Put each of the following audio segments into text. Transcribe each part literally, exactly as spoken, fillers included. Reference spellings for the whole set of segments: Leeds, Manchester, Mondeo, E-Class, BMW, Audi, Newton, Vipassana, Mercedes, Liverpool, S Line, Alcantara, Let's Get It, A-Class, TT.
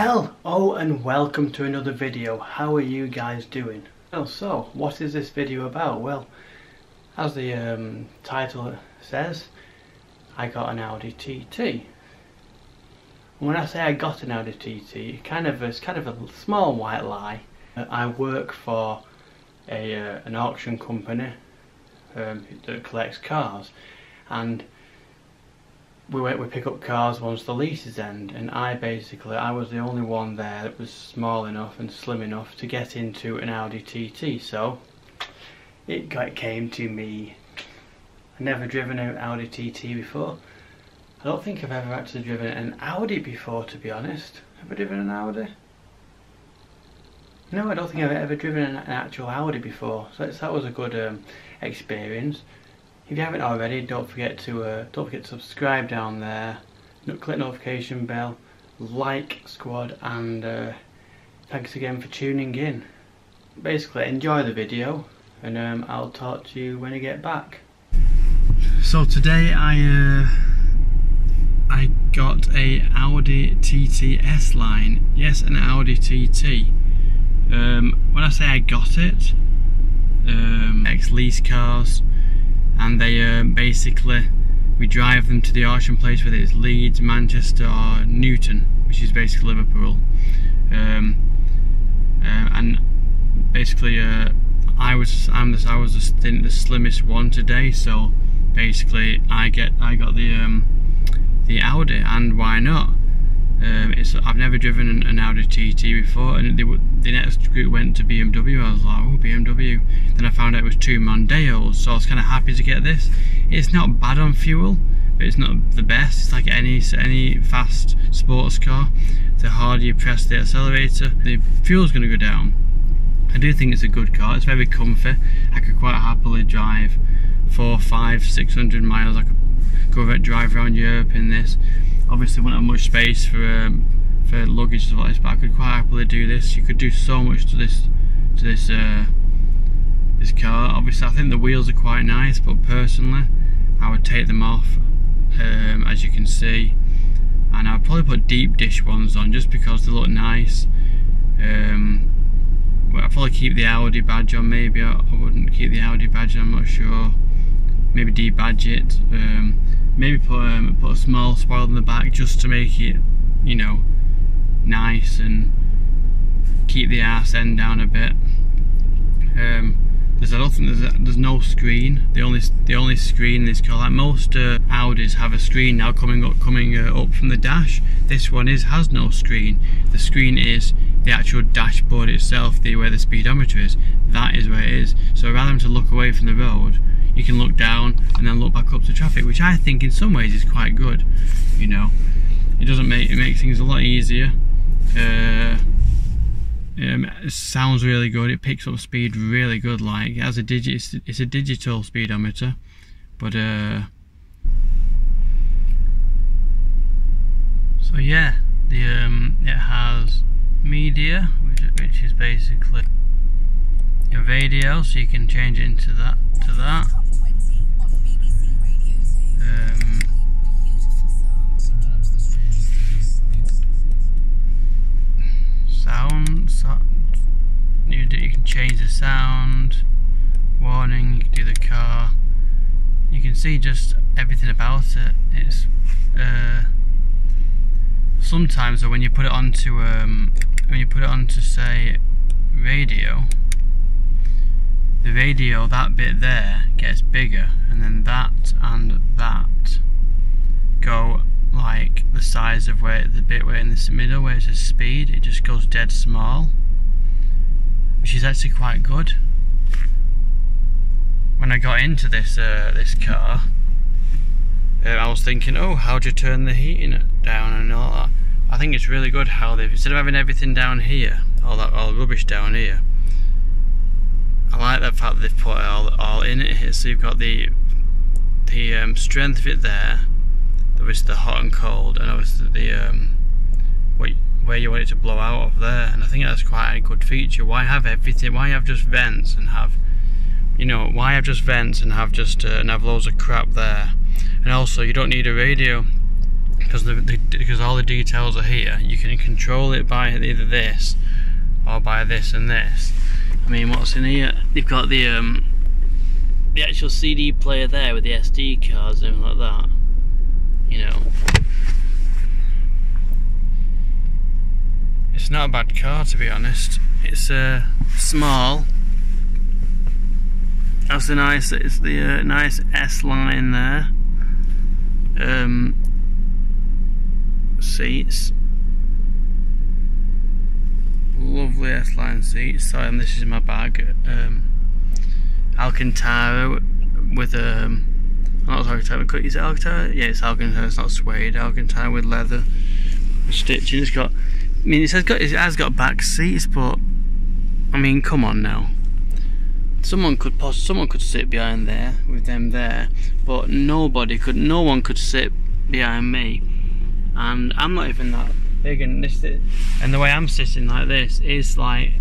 Hello and welcome to another video. How are you guys doing? Well, so what is this video about? Well, as the um, title says, I got an Audi T T. And when I say I got an Audi T T, kind of it's kind of a small white lie. I work for a uh, an auction company um, that collects cars, and we went, we pick up cars once the leases end, and I basically, I was the only one there that was small enough and slim enough to get into an Audi T T, so it, got, it came to me. I've never driven an Audi T T before. I don't think I've ever actually driven an Audi before, to be honest. Have I driven an Audi? No, I don't think I've ever driven an, an actual Audi before, so that was a good um, experience. If you haven't already, don't forget to uh, don't forget to subscribe down there, click notification bell, like squad, and uh, thanks again for tuning in. Basically, enjoy the video, and um, I'll talk to you when I get back. So today I uh, I got a Audi T T S Line. Yes, an Audi T T. Um, when I say I got it, um, ex-lease cars. And they uh, basically, we drive them to the auction place, whether it's Leeds, Manchester or Newton, which is basically Liverpool. Um, uh, and basically, uh, I was I'm the, I was the, the slimmest one today, so basically I get I got the um, the Audi, and why not? Um, it's I've never driven an, an Audi T T before, and they, the next group went to B M W. I was like, oh, B M W. Then I found out it was two Mondeos, so I was kind of happy to get this. It's not bad on fuel, but it's not the best. It's like any any fast sports car. The harder you press the accelerator, the fuel's going to go down. I do think it's a good car. It's very comfy. I could quite happily drive four, five, six hundred miles. I could go drive around Europe in this. Obviously, wouldn't have much space for um, for luggage and stuff like this, but I could quite happily do this. You could do so much to this to this uh, this car. Obviously, I think the wheels are quite nice, but personally, I would take them off, um, as you can see, and I'd probably put deep dish ones on just because they look nice. Um, I'd probably keep the Audi badge on. Maybe I, I wouldn't keep the Audi badge on, I'm not sure. Maybe debadge it. Um, maybe put um, put a small spoiler in the back just to make it, you know, nice and keep the arse end down a bit. Um, there's I don't think there's a, there's no screen. The only the only screen in this car, like most uh, Audis have a screen now coming up coming uh, up from the dash. This one is has no screen. The screen is the actual dashboard itself, the where the speedometer is. That is where it is. So rather than to look away from the road, you can look down and then look back up to traffic, which I think in some ways is quite good. You know, it doesn't make it makes things a lot easier. Uh, um, it sounds really good. It picks up speed really good. Like it has a digit, it's, it's a digital speedometer, but uh, so yeah, the um, it has media, which, which is basically your radio, so you can change it into that to that. Um, sound, so, you, do, you can change the sound, warning, you can do the car, you can see just everything about it. It's uh, sometimes though, when you put it onto um, when you put it onto say radio, the radio, that bit there gets bigger, and then that and that go like the size of where the bit where in this middle where it says speed, it just goes dead small, which is actually quite good. When I got into this uh, this car, uh, I was thinking, oh, how do you turn the heating down and all that? I think it's really good how they've, instead of having everything down here, all that all rubbish down here, I like the fact that they've put it all, all in it here, so you've got the the um, strength of it there, obviously the hot and cold, and obviously the um, what, where you want it to blow out of there, and I think that's quite a good feature. Why have everything, why have just vents and have, you know, why have just vents and have just uh, and have loads of crap there? And also you don't need a radio, because the, the, because all the details are here. You can control it by either this or by this and this. I mean, what's in here? They've got the um, the actual C D player there with the S D cards and like that, you know. It's not a bad car, to be honest. It's uh, small. That's the nice. It's the uh, nice S Line there. Um, seats. Lovely S Line seats. Sorry, this is my bag. Um, Alcantara with um. Not Alcantara. Is it Alcantara? Yeah, it's Alcantara. It's not suede. Alcantara with leather, with stitching. It's got. I mean, it has got. It has got back seats, but I mean, come on now. Someone could post, someone could sit behind there with them there, but nobody could. No one could sit behind me, and I'm not even that big. And this, and the way I'm sitting like this is like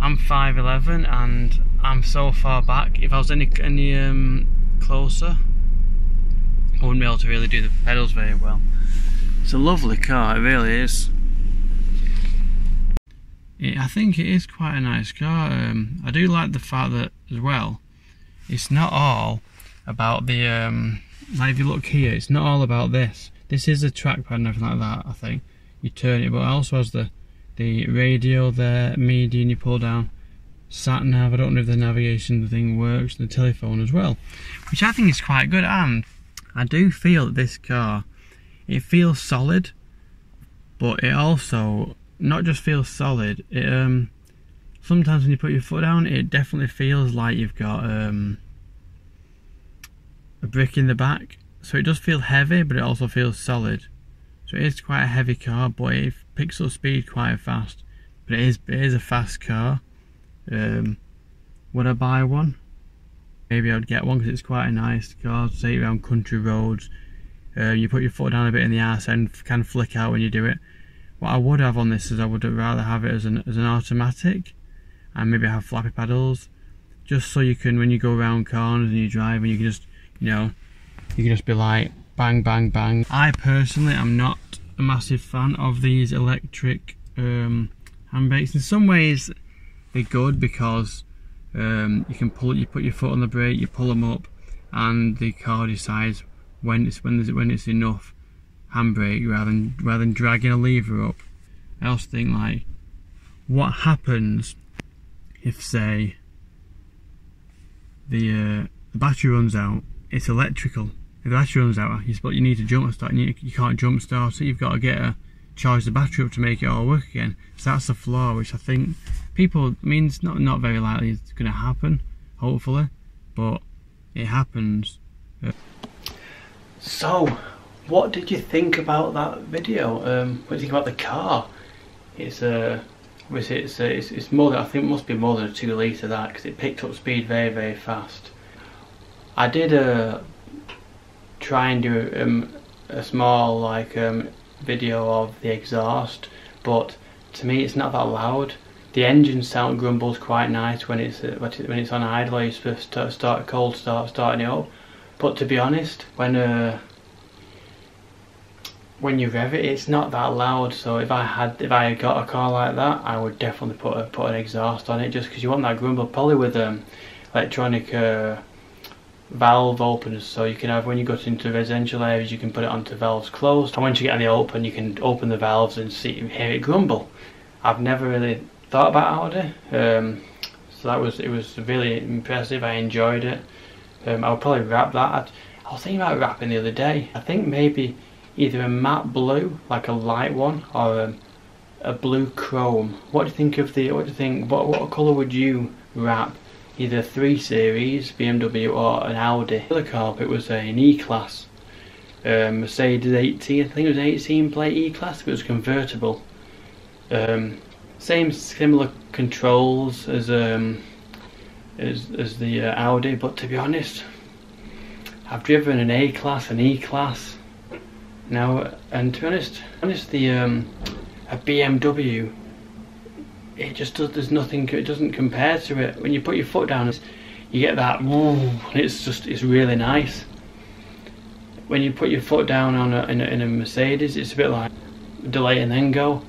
I'm five eleven and I'm so far back. If I was any any um, closer, I wouldn't be able to really do the pedals very well. It's a lovely car, it really is. I think it is quite a nice car. Um, I do like the fact that, as well, it's not all about the, um, like if you look here, it's not all about this. This is a trackpad and everything like that, I think. You turn it, but it also has the, the radio there, media, and you pull down sat nav. I don't know if the navigation thing works, and the telephone as well, which I think is quite good. And I do feel that this car, it feels solid, but it also not just feels solid, it um sometimes when you put your foot down, it definitely feels like you've got um a brick in the back. So it does feel heavy, but it also feels solid. So it is quite a heavy car, but it picks up speed quite fast. But it is it is a fast car. Um would I buy one? Maybe I'd get one, because it's quite a nice car to take around country roads. Uh, you put your foot down a bit in the arse and can flick out when you do it. What I would have on this is I would rather have it as an as an automatic, and maybe have flappy paddles, just so you can, when you go around corners and you drive, and you can just, you know, you can just be like bang bang bang. I personally am not a massive fan of these electric um, handbrakes. In some ways they're good, because um, you can pull, you put your foot on the brake, you pull them up, and the car decides when it's when there's, when it's enough handbrake, rather than rather than dragging a lever up. I also think, like, what happens if, say, the, uh, the battery runs out? It's electrical. If the battery runs out, you you need to jump start. You, need, you can't jump start it. You've got to get a charge the battery up to make it all work again. So that's a flaw, which I think people I mean it's not not very likely it's going to happen. Hopefully, but it happens. Uh, so. What did you think about that video? Um, what do you think about the car? It's uh, obviously it's, uh, it's it's more than, I think it must be more than a two litre that, because it picked up speed very very fast. I did uh, try and do um, a small like um, video of the exhaust, but to me it's not that loud. The engine sound grumbles quite nice when it's uh, when it's on idle. You're supposed to start a cold start starting it up, but to be honest, when uh, when you rev it, it's not that loud. So if I had, if I had got a car like that, I would definitely put a, put an exhaust on it, just because you want that grumble. Probably with um, electronic uh, valve openers, so you can have, when you go into residential areas, you can put it onto valves closed, and once you get on the open, you can open the valves and see hear it grumble. I've never really thought about Audi, um, so that was it was really impressive. I enjoyed it. Um, I'll probably wrap that. I, I was thinking about wrapping the other day. I think maybe either a matte blue, like a light one, or a, a blue chrome. What do you think of the? What do you think? What what colour would you wrap? Either three series B M W or an Audi. The other car, it was an E-Class, um, Mercedes eighteen. I think it was an eighteen plate E-Class. It was convertible. Um, same similar controls as um as as the uh, Audi, but to be honest, I've driven an A-Class, an E-Class. Now, and to be honest, honest the um, a B M W, it just does, there's nothing, it doesn't compare to it. When you put your foot down, you get that, woo, and it's just, it's really nice. when you put your foot down on a, in, a, in a Mercedes, it's a bit like delay and then go.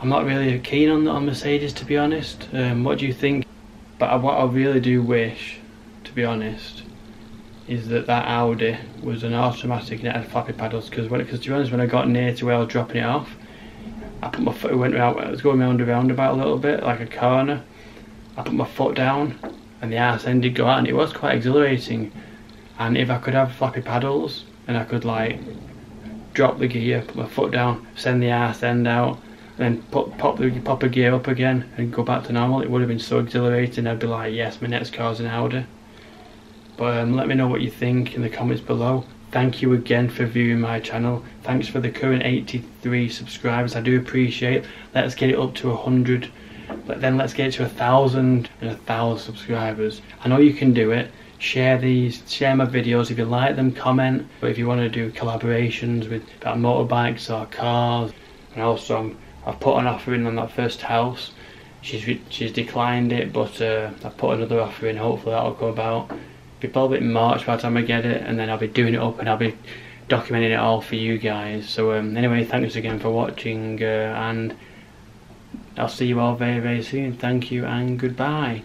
I'm not really keen on, on Mercedes, to be honest. Um, what do you think? But what I really do wish, to be honest, is that that Audi was an automatic and it had flappy paddles, because to be honest, when I got near to where I was dropping it off, I put my foot, it went round, I was going round the roundabout a little bit, like a corner. I put my foot down and the arse end did go out, and it was quite exhilarating. And if I could have flappy paddles and I could like drop the gear, put my foot down, send the arse end out, and then pop, pop, the, pop a gear up again and go back to normal, it would have been so exhilarating. I'd be like, yes, my next car's an Audi. But um, let me know what you think in the comments below. Thank you again for viewing my channel. Thanks for the current eighty-three subscribers. I do appreciate it. Let's get it up to a hundred. But then let's get it to a thousand and a thousand subscribers. I know you can do it. Share these, share my videos if you like them, comment. But if you want to do collaborations with about motorbikes or cars, and also I've put an offer in on that first house. She's she's declined it, but uh, I've put another offer in. Hopefully that'll go about. It'll be probably in March by the time I get it, and then I'll be doing it up and I'll be documenting it all for you guys. So um, anyway, thanks again for watching, uh, and I'll see you all very, very soon. Thank you and goodbye.